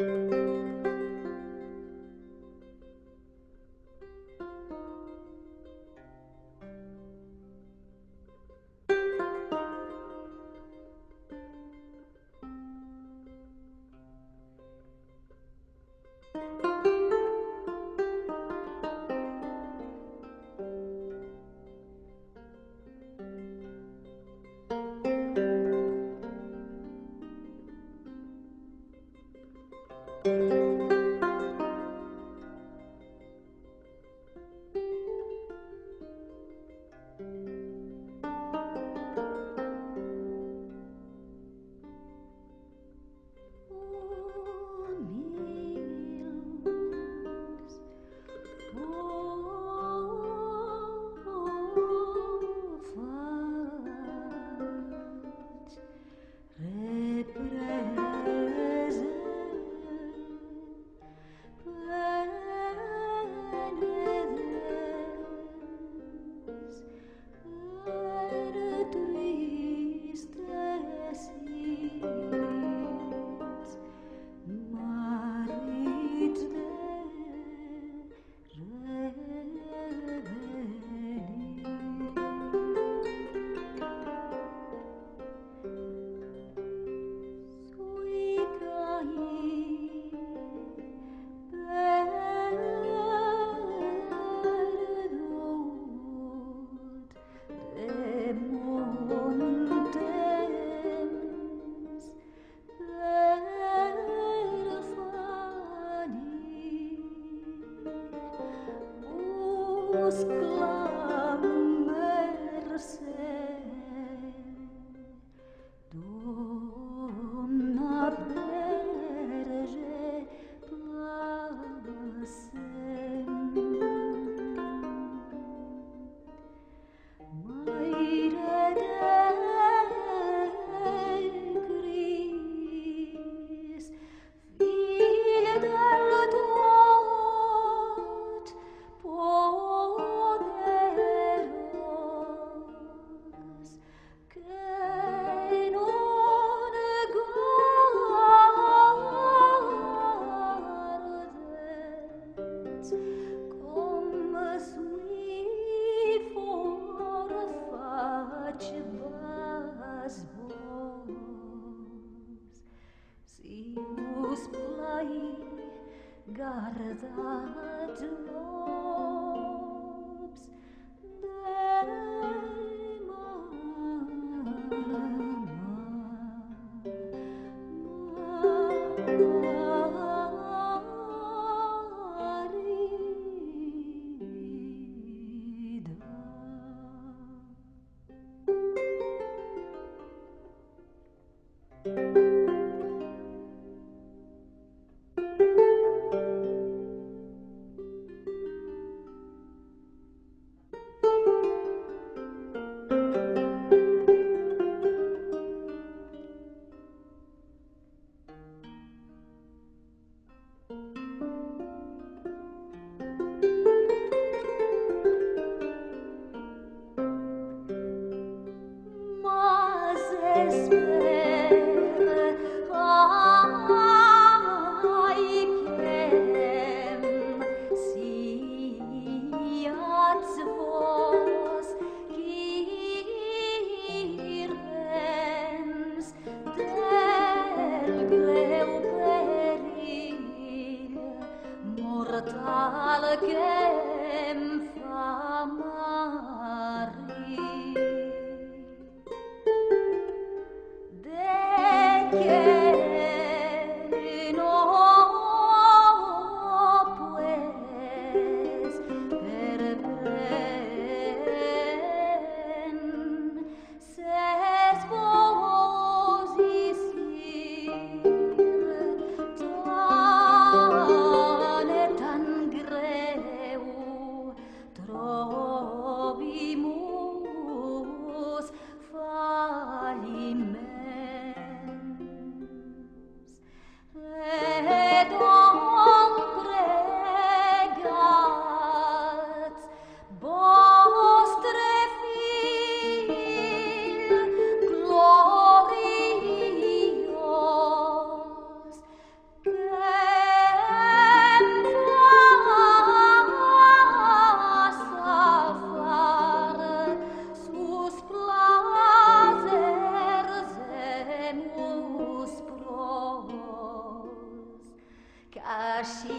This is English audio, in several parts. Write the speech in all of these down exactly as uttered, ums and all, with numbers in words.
Oh,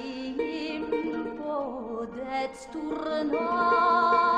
ging in voor het toernooi.